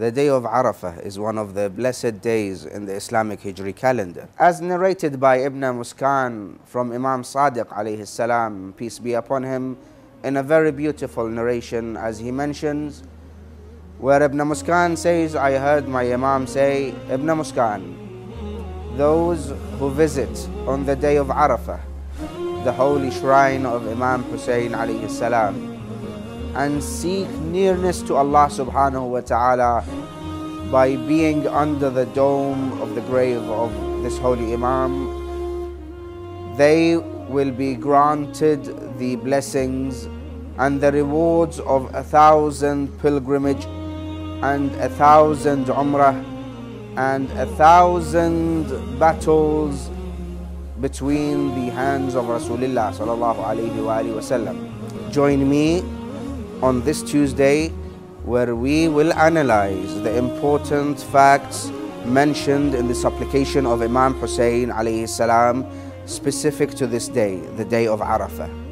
The day of Arafah is one of the blessed days in the Islamic Hijri calendar. As narrated by Ibn Muskan from Imam Sadiq alayhi salam, peace be upon him, in a very beautiful narration, as he mentions, where Ibn Muskan says, I heard my Imam say, Ibn Muskan, those who visit on the day of Arafah, the holy shrine of Imam Hussein alayhi salam, and seek nearness to Allah subhanahu wa ta'ala by being under the dome of the grave of this holy Imam, they will be granted the blessings and the rewards of 1,000 pilgrimage and 1,000 umrah and 1,000 battles between the hands of Rasulullah sallallahu alayhi wa sallam. Join me on this Tuesday, where we will analyze the important facts mentioned in the supplication of Imam Hussein alayhi salam specific to this day, the day of Arafah.